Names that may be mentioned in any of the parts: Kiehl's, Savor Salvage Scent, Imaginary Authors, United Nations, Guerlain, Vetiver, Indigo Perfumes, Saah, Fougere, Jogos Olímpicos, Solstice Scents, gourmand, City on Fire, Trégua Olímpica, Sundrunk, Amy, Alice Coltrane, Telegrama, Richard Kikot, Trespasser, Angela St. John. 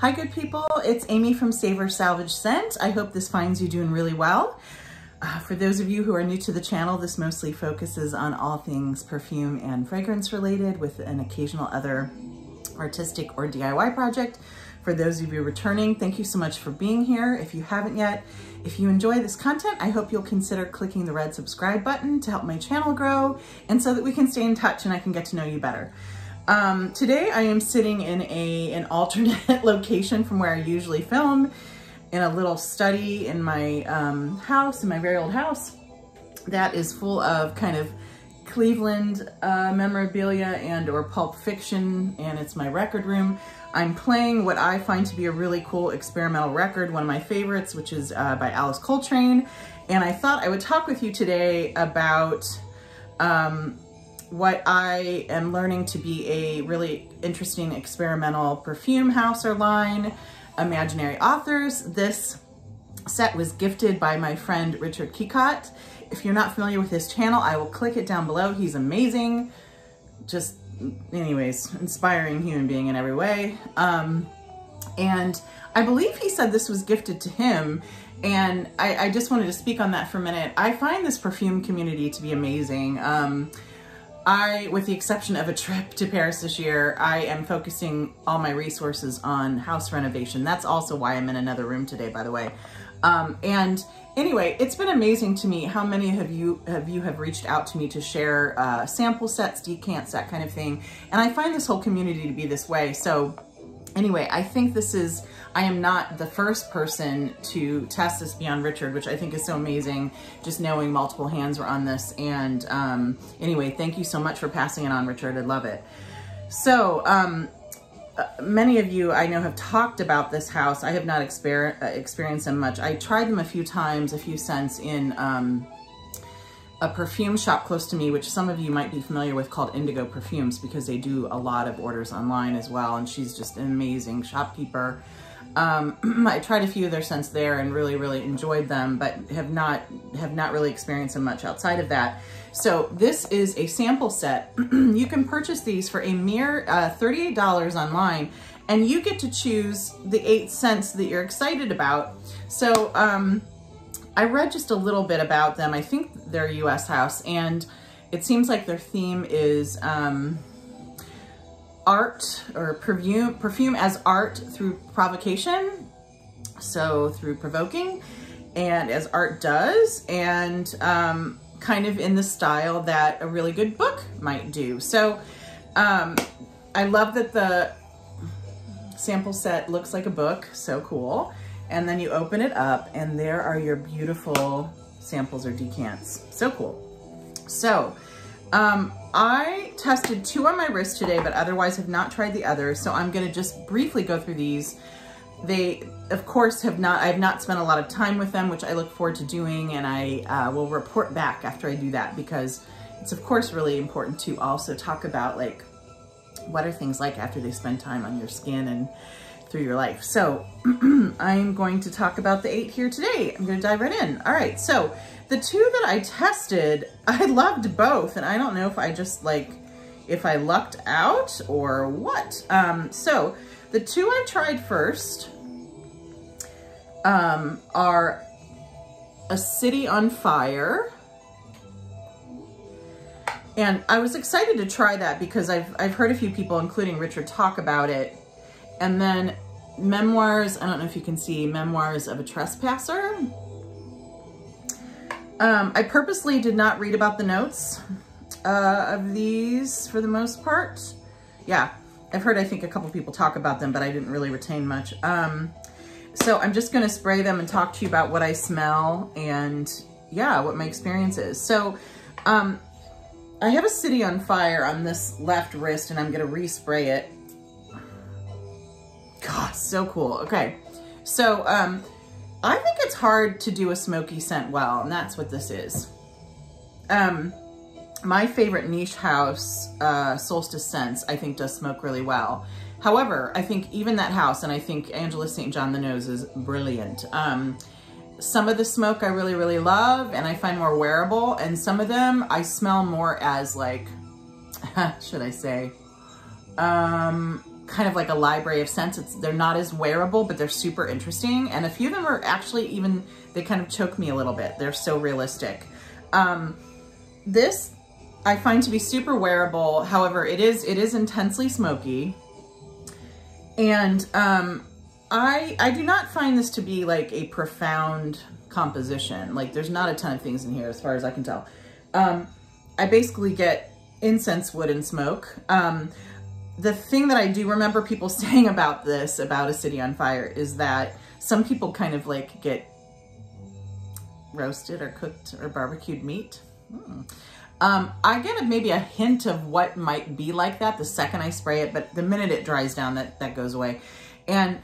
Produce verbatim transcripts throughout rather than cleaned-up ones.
Hi good people, it's Amy from Savor Salvage Scent. I hope this finds you doing really well. Uh, for those of you who are new to the channel, this mostly focuses on all things perfume and fragrance related with an occasional other artistic or D I Y project. For those of you returning, thank you so much for being here. If you haven't yet, if you enjoy this content, I hope you'll consider clicking the red subscribe button to help my channel grow and so that we can stay in touch and I can get to know you better. Um, today I am sitting in a, an alternate location from where I usually film, in a little study in my um, house, in my very old house, that is full of kind of Cleveland uh, memorabilia and or Pulp Fiction, and it's my record room. I'm playing what I find to be a really cool experimental record, one of my favorites, which is uh, by Alice Coltrane, and I thought I would talk with you today about um, what I am learning to be a really interesting experimental perfume house or line, Imaginary Authors. This set was gifted by my friend Richard Kikot. If you're not familiar with his channel, I will click it down below. He's amazing. Just anyways, inspiring human being in every way. Um, and I believe he said this was gifted to him. And I, I just wanted to speak on that for a minute. I find this perfume community to be amazing. Um, I, with the exception of a trip to Paris this year, I am focusing all my resources on house renovation. That's also why I'm in another room today, by the way. Um, and anyway, it's been amazing to me how many of you have, you have reached out to me to share uh, sample sets, decants, that kind of thing. And I find this whole community to be this way. So anyway, I think this is, I am not the first person to test this beyond Richard, which I think is so amazing, just knowing multiple hands were on this. And um, anyway, thank you so much for passing it on, Richard. I love it. So um, many of you I know have talked about this house. I have not exper experienced them much. I tried them a few times, a few scents in um, a perfume shop close to me, which some of you might be familiar with, called Indigo Perfumes, because they do a lot of orders online as well. And she's just an amazing shopkeeper. Um, I tried a few of their scents there and really, really enjoyed them, but have not, have not really experienced them much outside of that. So this is a sample set. You can purchase these for a mere uh, thirty-eight dollars online, and you get to choose the eight scents that you're excited about. So, um, I read just a little bit about them. I think they're a U S house, and it seems like their theme is um, art, or perfume, perfume as art through provocation, so through provoking, and as art does, and um, kind of in the style that a really good book might do. So um, I love that the sample set looks like a book, so cool. And then you open it up and there are your beautiful samples or decants. So cool. So um, I tested two on my wrist today, but otherwise have not tried the others. So I'm gonna just briefly go through these. They, of course, have not, I have not spent a lot of time with them, which I look forward to doing. And I uh, will report back after I do that, because it's of course really important to also talk about like, what are things like after they spend time on your skin and through your life. So I'm going to talk about the eight here today. I'm going to dive right in. All right. So the two that I tested, I loved both. And I don't know if I just like, if I lucked out or what. Um, so the two I tried first um, are A City on Fire. And I was excited to try that because I've, I've heard a few people, including Richard, talk about it. And then Memoirs, I don't know if you can see, Memoirs of a Trespasser. Um, I purposely did not read about the notes uh, of these for the most part. Yeah, I've heard, I think, a couple people talk about them, but I didn't really retain much. Um, so I'm just gonna spray them and talk to you about what I smell and yeah, what my experience is. So um, I have A City on Fire on this left wrist and I'm gonna respray it. God, so cool. Okay. So, um, I think it's hard to do a smoky scent well, and that's what this is. Um, my favorite niche house, uh, Solstice Scents, I think does smoke really well. However, I think even that house, and I think Angela Saint John the Nose is brilliant. Um, some of the smoke I really, really love and I find more wearable, and some of them I smell more as like, should I say, um, kind of like a library of scents. It's, they're not as wearable, but they're super interesting. And a few of them are actually even, they kind of choke me a little bit. They're so realistic. Um, this I find to be super wearable. However, it is, it is intensely smoky. And um, I, I do not find this to be like a profound composition. Like there's not a ton of things in here as far as I can tell. Um, I basically get incense, wood, and smoke. Um, The thing that I do remember people saying about this, about A City on Fire, is that some people kind of like get roasted or cooked or barbecued meat. Mm. Um, I get a, maybe a hint of what might be like that the second I spray it, but the minute it dries down, that, that goes away. And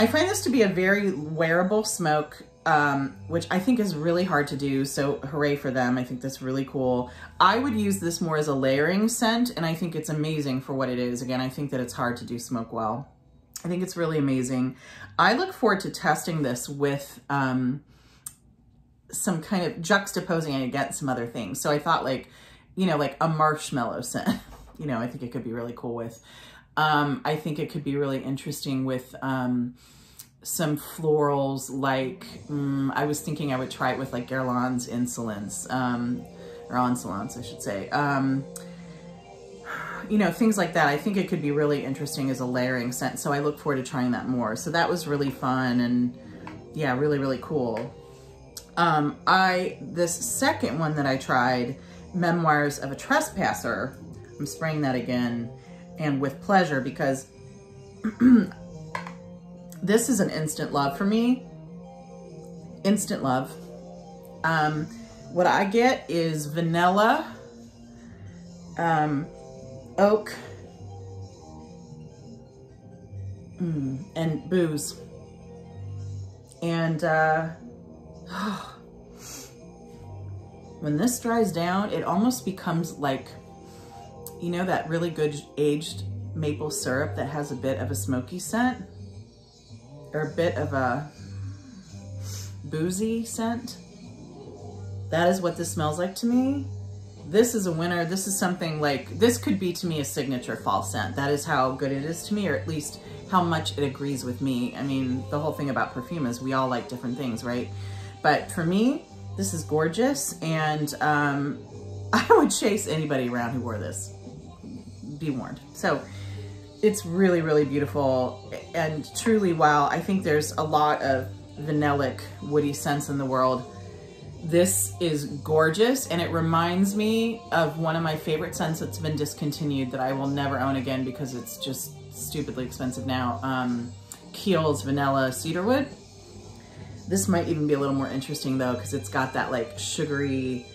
I find this to be a very wearable smoke, um, which I think is really hard to do, so hooray for them. I think that's really cool. I would use this more as a layering scent, and I think it's amazing for what it is. Again, I think that it's hard to do smoke well. I think it's really amazing. I look forward to testing this with um, some kind of juxtaposing it against some other things. So I thought like, you know, like a marshmallow scent, you know, I think it could be really cool with. Um, I think it could be really interesting with um, some florals like, um, I was thinking I would try it with like Guerlain's Insolence, um, or Insolence, I should say. Um, you know, things like that. I think it could be really interesting as a layering scent. So I look forward to trying that more. So that was really fun and yeah, really, really cool. Um, I, this second one that I tried, Memoirs of a Trespasser, I'm spraying that again. And with pleasure, because this is an instant love for me. Instant love. Um, what I get is vanilla, um, oak, mm, and booze. And uh, when this dries down, it almost becomes like, you know, that really good aged maple syrup that has a bit of a smoky scent or a bit of a boozy scent. That is what this smells like to me. This is a winner. This is something like, this could be to me a signature fall scent. That is how good it is to me, or at least how much it agrees with me. I mean, the whole thing about perfume is we all like different things, right? But for me, this is gorgeous. And um, I would chase anybody around who wore this. Be warned. So it's really, really beautiful. And truly, while I think there's a lot of vanillic, woody scents in the world, this is gorgeous. And it reminds me of one of my favorite scents that's been discontinued that I will never own again because it's just stupidly expensive now. Um, Kiehl's Vanilla Cedarwood. This might even be a little more interesting though, because it's got that like sugary,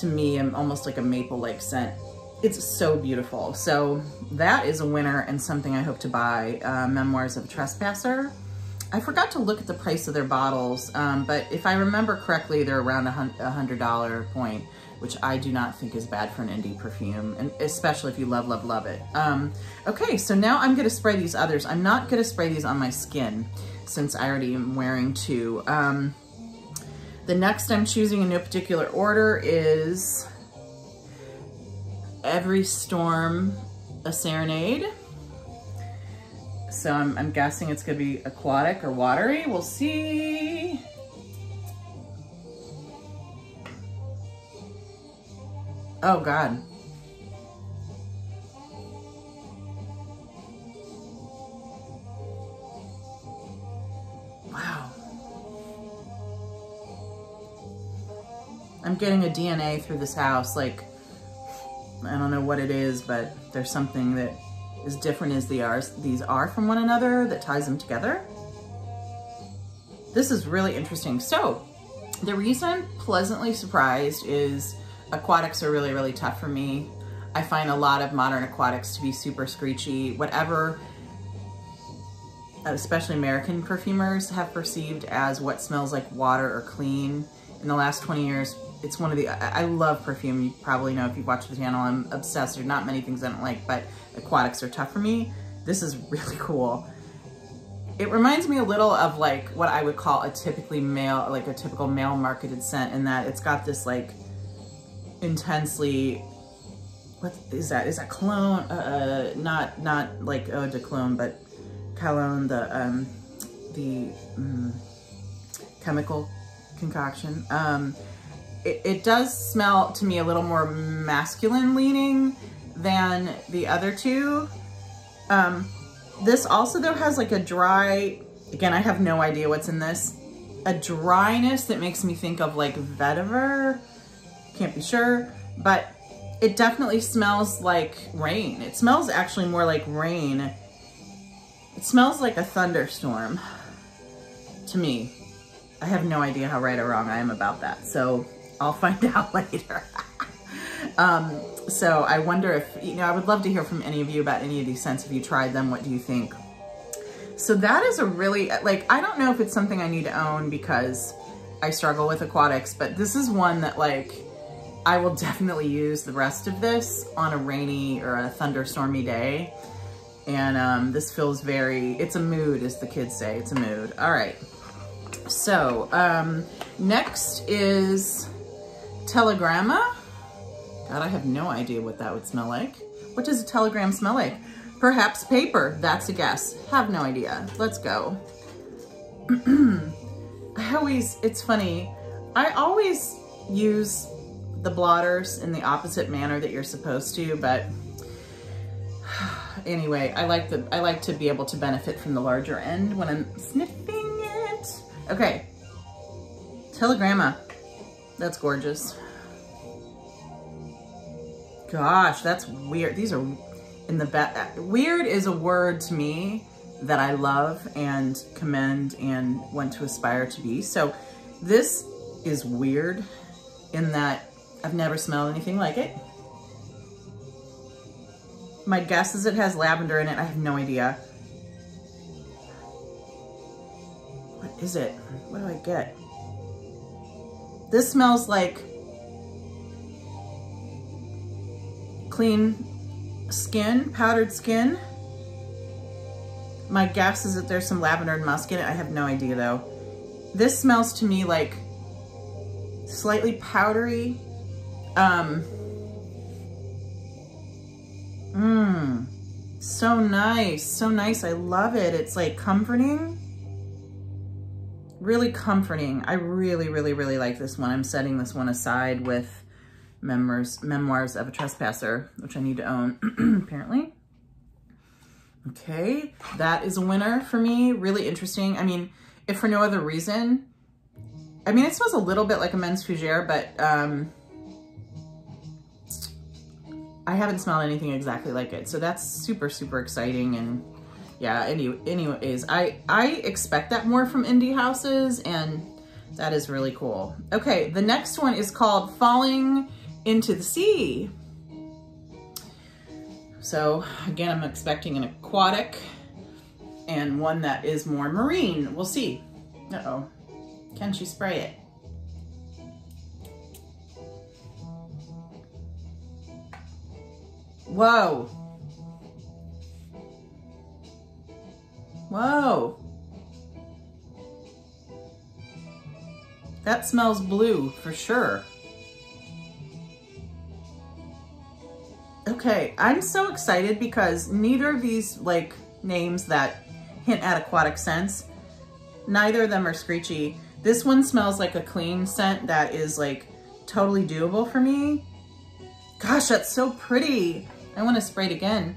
to me, almost like a maple-like scent. It's so beautiful. So that is a winner and something I hope to buy, uh, Memoirs of a Trespasser. I forgot to look at the price of their bottles, um, but if I remember correctly, they're around a one hundred dollar point, which I do not think is bad for an indie perfume, and especially if you love, love, love it. Um, okay, so now I'm gonna spray these others. I'm not gonna spray these on my skin since I already am wearing two. Um, the next I'm choosing in no particular order is Every Storm, a Serenade. So I'm, I'm guessing it's gonna be aquatic or watery. We'll see. Oh God. Wow. I'm getting a D N A through this house. Like, I don't know what it is, but there's something that is different as the are, these are from one another that ties them together. This is really interesting. So the reason I'm pleasantly surprised is aquatics are really, really tough for me. I find a lot of modern aquatics to be super screechy. Whatever, especially American perfumers have perceived as what smells like water or clean in the last twenty years, it's one of the, I love perfume. You probably know if you've watched the channel, I'm obsessed. There's not many things I don't like, but aquatics are tough for me. This is really cool. It reminds me a little of like what I would call a typically male, like a typical male marketed scent, in that it's got this like intensely what is that? Is that cologne? Uh, not not like eau de cologne, but cologne, the um, the um, chemical concoction. Um, it, it does smell to me a little more masculine leaning than the other two. Um, this also though has like a dry, again, I have no idea what's in this, a dryness that makes me think of like vetiver, can't be sure, but it definitely smells like rain. It smells actually more like rain. It smells like a thunderstorm to me. I have no idea how right or wrong I am about that, so I'll find out later. um, so I wonder if, you know, I would love to hear from any of you about any of these scents. If you tried them, what do you think? So that is a really, like, I don't know if it's something I need to own because I struggle with aquatics, but this is one that, like, I will definitely use the rest of this on a rainy or a thunderstormy day. And um, this feels very, it's a mood, as the kids say, it's a mood. All right. So, um, next is Telegramma. God, I have no idea what that would smell like. What does a telegram smell like? Perhaps paper, that's a guess. Have no idea, let's go. I always, it's funny, I always use the blotters in the opposite manner that you're supposed to, but anyway, I like the, I like to be able to benefit from the larger end when I'm sniffing. Okay, Telegramma, that's gorgeous. Gosh, that's weird. These are in the best. Weird is a word to me that I love and commend and want to aspire to be. So this is weird in that I've never smelled anything like it. My guess is it has lavender in it. I have no idea. Is it? What do I get? This smells like clean skin, powdered skin. My guess is that there's some lavender and musk in it. I have no idea though. This smells to me like slightly powdery. Um, mmm, so nice, so nice. I love it. It's like comforting. Really comforting. I really, really, really like this one. I'm setting this one aside with Memoirs, Memoirs of a Trespasser, which I need to own, apparently. Okay, that is a winner for me. Really interesting. I mean, if for no other reason, I mean, it smells a little bit like a Men's Fougere, but um, I haven't smelled anything exactly like it. So that's super, super exciting. And yeah, any, anyways, I, I expect that more from indie houses, and that is really cool. Okay, the next one is called Falling into the Sea. So again, I'm expecting an aquatic and one that is more marine. We'll see. Uh-oh, can she spray it? Whoa. Whoa. That smells blue for sure. Okay, I'm so excited because neither of these like names that hint at aquatic scents, neither of them are screechy. This one smells like a clean scent that is like totally doable for me. Gosh, that's so pretty. I want to spray it again.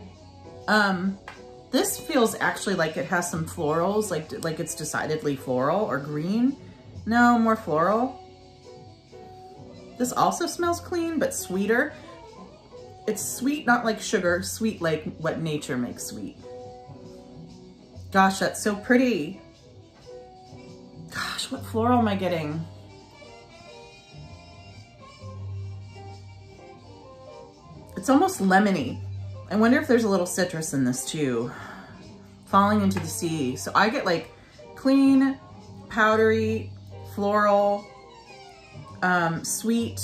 Um, This feels actually like it has some florals, like, like it's decidedly floral or green. No, more floral. This also smells clean, but sweeter. It's sweet, not like sugar, sweet like what nature makes sweet. Gosh, that's so pretty. Gosh, what floral am I getting? It's almost lemony. I wonder if there's a little citrus in this too. Falling into the Sea. So I get like clean, powdery, floral, um, sweet,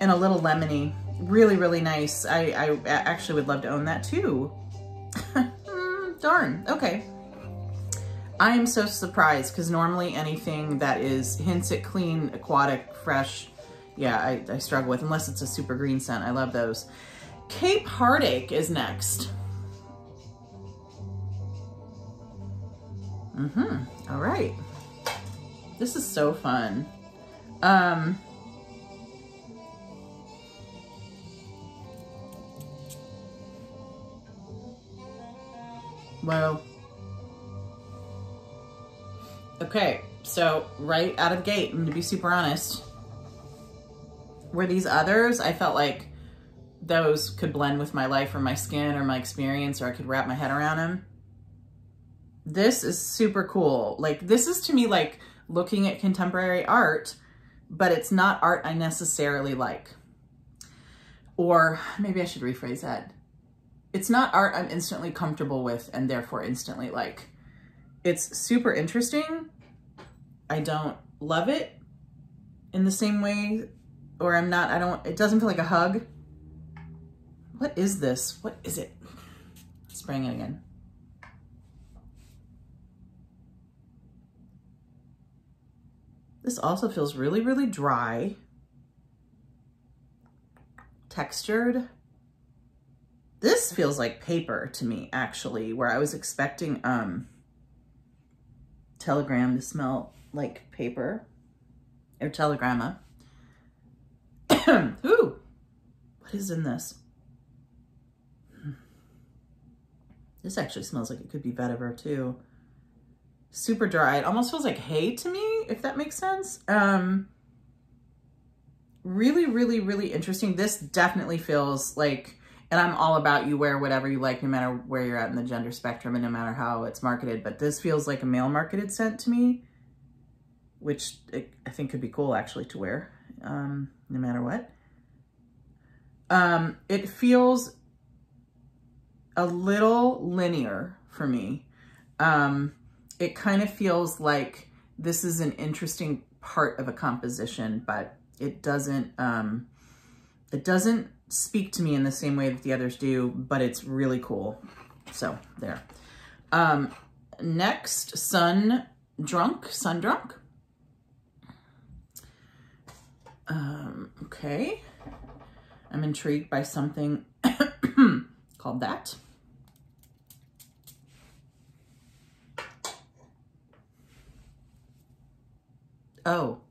and a little lemony. Really, really nice. I, I actually would love to own that too. mm, darn, okay. I am so surprised because normally anything that is hints at clean, aquatic, fresh, yeah, I, I struggle with, unless it's a super green scent. I love those. Cape Heartache is next. Mm-hmm. All right. This is so fun. Um, well, okay. So right out of gate, I'm going to be super honest. Were these others, I felt like those could blend with my life or my skin or my experience, or I could wrap my head around them. This is super cool. Like, this is to me like looking at contemporary art, but it's not art I necessarily like. Or maybe I should rephrase that. It's not art I'm instantly comfortable with and therefore instantly like. It's super interesting. I don't love it in the same way, or I'm not, I don't, it doesn't feel like a hug. What is this? What is it? Spraying it again. This also feels really, really dry, textured. This feels like paper to me, actually, where I was expecting um, Telegram to smell like paper, or Telegramma. Ooh, what is in this? This actually smells like it could be vetiver too. Super dry. It almost feels like hay to me, if that makes sense. Um, really, really, really interesting. This definitely feels like, and I'm all about you wear whatever you like, no matter where you're at in the gender spectrum and no matter how it's marketed, but this feels like a male marketed scent to me, which I think could be cool actually to wear, um, no matter what. Um, it feels a little linear for me. Um, It kind of feels like this is an interesting part of a composition, but it doesn't, um, it doesn't speak to me in the same way that the others do, but it's really cool. So there. Um, next, Sun Drunk, Sun Drunk. Um, okay. I'm intrigued by something called that. Oh,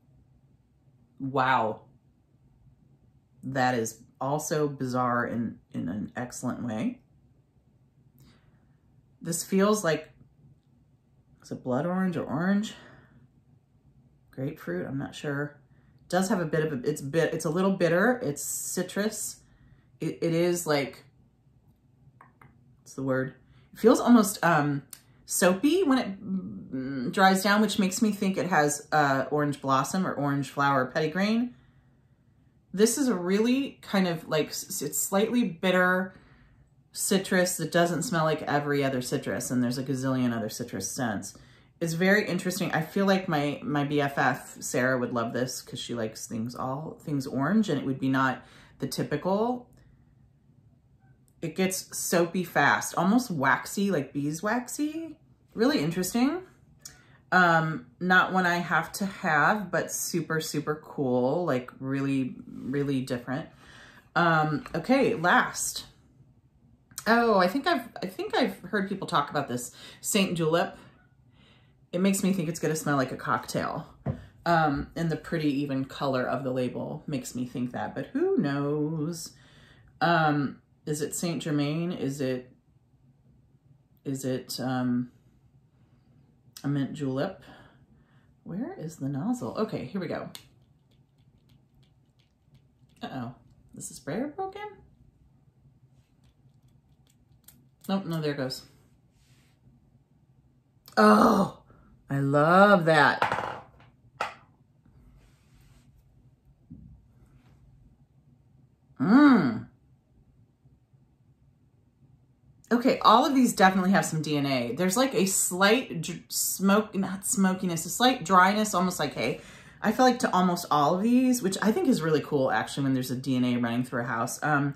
wow. That is also bizarre in, in an excellent way. This feels like, is it blood orange or orange? Grapefruit, I'm not sure. It does have a bit of a, it's bit, it's a little bitter, it's citrus. It, it is like, what's the word? It feels almost um, soapy when it dries down, which makes me think it has uh, orange blossom or orange flower pettigrain. This is a really kind of like, it's slightly bitter citrus that doesn't smell like every other citrus, and there's a gazillion other citrus scents. It's very interesting. I feel like my my B F F, Sarah, would love this because she likes things all, things orange, and it would be not the typical. It gets soapy fast, almost waxy, like beeswaxy. Really interesting. Um, not one I have to have, but super, super cool. Like really, really different. Um, okay, last. Oh, I think I've, I think I've heard people talk about this. Saint Julep. It makes me think it's going to smell like a cocktail. Um, and the pretty even color of the label makes me think that, but who knows? Um, is it Saint Germain? Is it, is it, um, a mint julep. Where is the nozzle? Okay, here we go. Uh-oh, is the sprayer broken? Nope, no, there it goes. Oh, I love that. Mmm. Okay, all of these definitely have some D N A. There's like a slight smoke, not smokiness, a slight dryness, almost like hay. I feel like to almost all of these, which I think is really cool actually when there's a D N A running through a house. Um,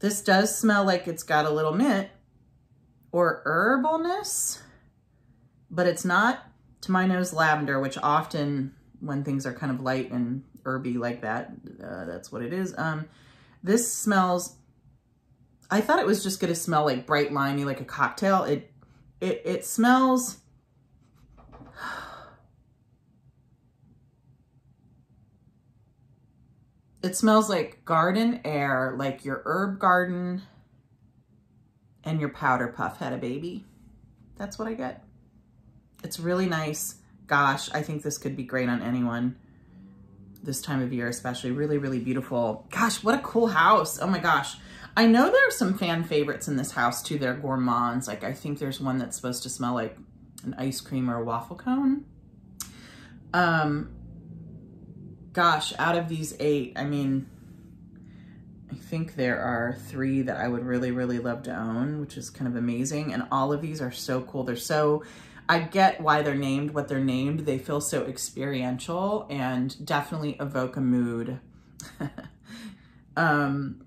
this does smell like it's got a little mint or herbalness, but it's not, to my nose, lavender, which often when things are kind of light and herby like that. Uh, that's what it is. Um, this smells, I thought it was just going to smell like bright limey, like a cocktail. It, it, it smells, it smells like garden air, like your herb garden and your powder puff had a baby. That's what I get. It's really nice. Gosh, I think this could be great on anyone this time of year, especially. Really, really beautiful. Gosh, what a cool house. Oh my gosh. I know there are some fan favorites in this house too. They're gourmands. Like I think there's one that's supposed to smell like an ice cream or a waffle cone. Um, gosh, out of these eight, I mean, I think there are three that I would really, really love to own, which is kind of amazing. And all of these are so cool. They're so, I get why they're named what they're named. They feel so experiential and definitely evoke a mood. um,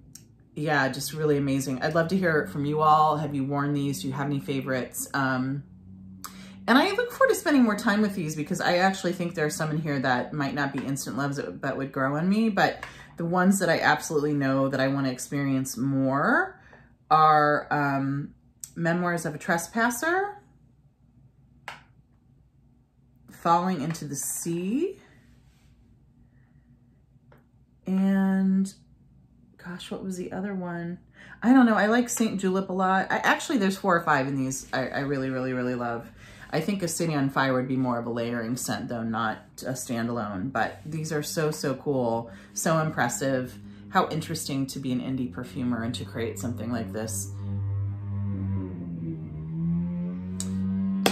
yeah, just really amazing. I'd love to hear from you all. Have you worn these? Do you have any favorites? Um, and I look forward to spending more time with these because I actually think there are some in here that might not be instant loves but would grow on me. But the ones that I absolutely know that I want to experience more are um, Memoirs of a Trespasser, Falling into the Sea, and gosh, what was the other one? I don't know. I like Saint Julep a lot. I, actually, there's four or five in these I, I really, really, really love. I think A City on Fire would be more of a layering scent though, not a standalone, but these are so, so cool, so impressive. How interesting to be an indie perfumer and to create something like this.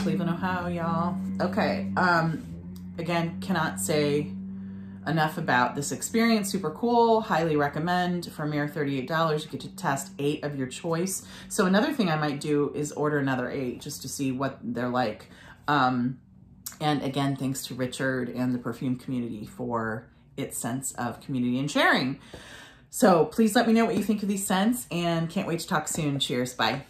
Cleveland, Ohio, y'all. Okay, um, again, cannot say enough about this experience. Super cool, highly recommend. For a mere thirty-eight dollars, you get to test eight of your choice. So another thing I might do is order another eight just to see what they're like. Um, and again, thanks to Richard and the perfume community for its sense of community and sharing. So please let me know what you think of these scents and can't wait to talk soon. Cheers, bye.